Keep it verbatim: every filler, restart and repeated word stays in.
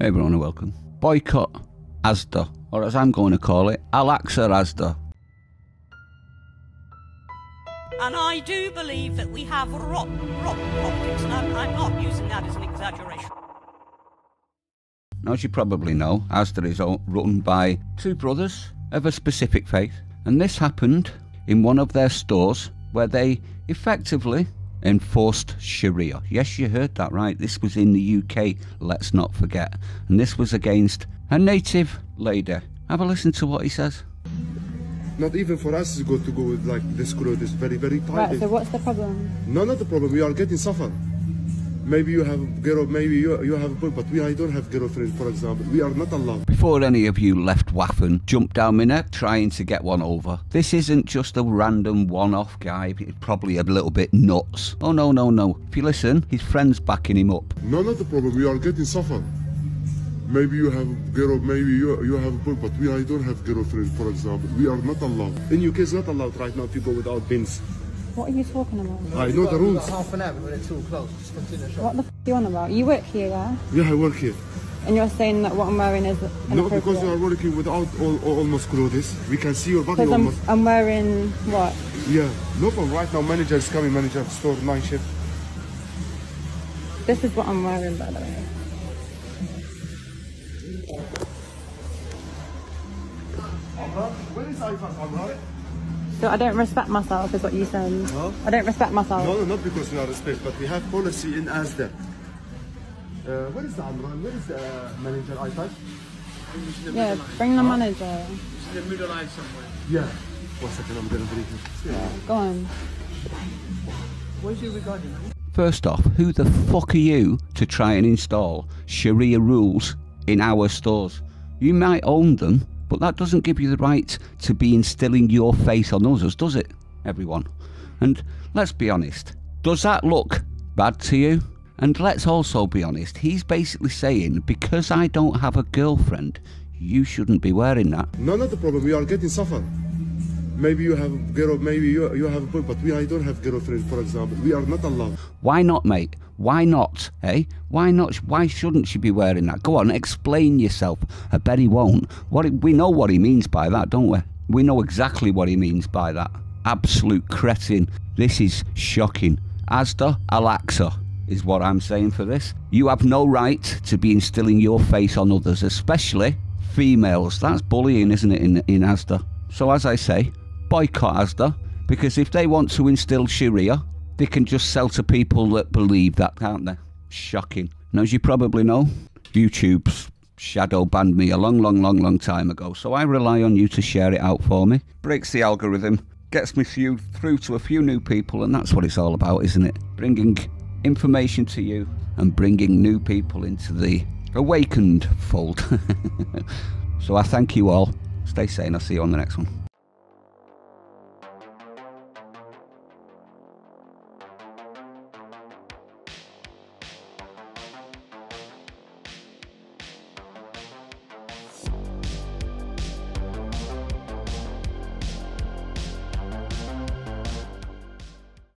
Hey everyone and welcome. Boycott ASDA, or as I'm going to call it, Alaxa ASDA. And I do believe that we have rock, rock, optics, and I'm, I'm not using that as an exaggeration. Now, as you probably know, ASDA is run by two brothers of a specific faith, and this happened in one of their stores where they effectively enforced Sharia. Yes, you heard that right. This was in the U K, let's not forget. And this was against a native lady. Have a listen to what he says. Not even for us is good to go with like this clothes. It's very, very tight. Right, so what's the problem? No, not the problem. We are getting suffered. Maybe you have girl, maybe you, you have a boy, but we, I don't have girlfriend, for example. We are not allowed. Before any of you left waffing, jumped down my neck trying to get one over. This isn't just a random one-off guy, probably a little bit nuts. Oh, no, no, no. If you listen, his friend's backing him up. No, not the problem. We are getting suffered. Maybe you have girl, maybe you, you have a boy, but we, I don't have girlfriend, for example. We are not allowed. In U K, it's not allowed right now if you go without bins. What are you talking about? I know the rules. Half an hour, we're too close. Just continue the shop. What the f*** are you on about? You work here, yeah? Yeah, I work here. And you're saying that what I'm wearing is inappropriate? No, because you are working without all, all, almost clothes. We can see your body almost. Because I'm, I'm wearing what? Yeah. No problem. Right now, manager is coming, manager of store, night shift. This is what I'm wearing, by the way. Where is iPhone, Amra? So I don't respect myself is what you said. Huh? I don't respect myself. No, no, not because we are respect, but we have policy in ASDA. Uh, where is the Amran? Where is the uh, manager iPad? Yeah, bring the huh? manager. She's in the middle line somewhere. Yeah. One second, I'm going to bring him. Yeah, go on. What is your regarding? First off, who the fuck are you to try and install Sharia rules in our stores? You might own them, but that doesn't give you the right to be instilling your faith on others, does it, everyone? And let's be honest, does that look bad to you? And let's also be honest, he's basically saying, because I don't have a girlfriend, you shouldn't be wearing that. No, not the problem, we are getting suffered. Maybe you have a girl, maybe you, you have a boy, but we, I don't have girlfriend, for example. We are not allowed. Why not, mate? Why not, eh? Why not? Why shouldn't she be wearing that? Go on, explain yourself. I bet he won't. What, we know what he means by that, don't we? We know exactly what he means by that. Absolute cretin. This is shocking. ASDA, Alaxa is what I'm saying for this. You have no right to be instilling your faith on others, especially females. That's bullying, isn't it, in, in ASDA? So as I say, boycott ASDA, because if they want to instill Sharia, they can just sell to people that believe that, can't they? Shocking. And as you probably know, YouTube's shadow banned me a long, long, long, long time ago, so I rely on you to share it out for me. Breaks the algorithm, gets me few, through to a few new people, and that's what it's all about, isn't it? Bringing information to you and bringing new people into the awakened fold. So I thank you all. Stay sane. I'll see you on the next one.